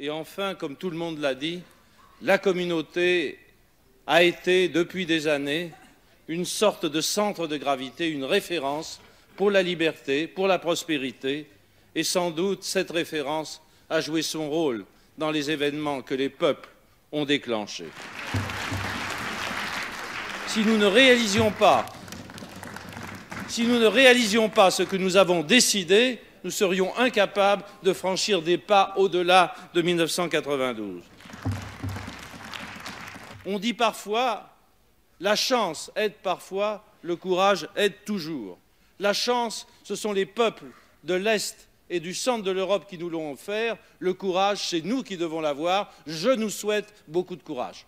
Et enfin, comme tout le monde l'a dit, la communauté a été, depuis des années, une sorte de centre de gravité, une référence pour la liberté, pour la prospérité, et sans doute cette référence a joué son rôle dans les événements que les peuples ont déclenchés. Si nous ne réalisions pas ce que nous avons décidé, nous serions incapables de franchir des pas au-delà de 1992. On dit parfois, la chance aide parfois, le courage aide toujours. La chance, ce sont les peuples de l'Est et du centre de l'Europe qui nous l'ont offert. Le courage, c'est nous qui devons l'avoir. Je nous souhaite beaucoup de courage.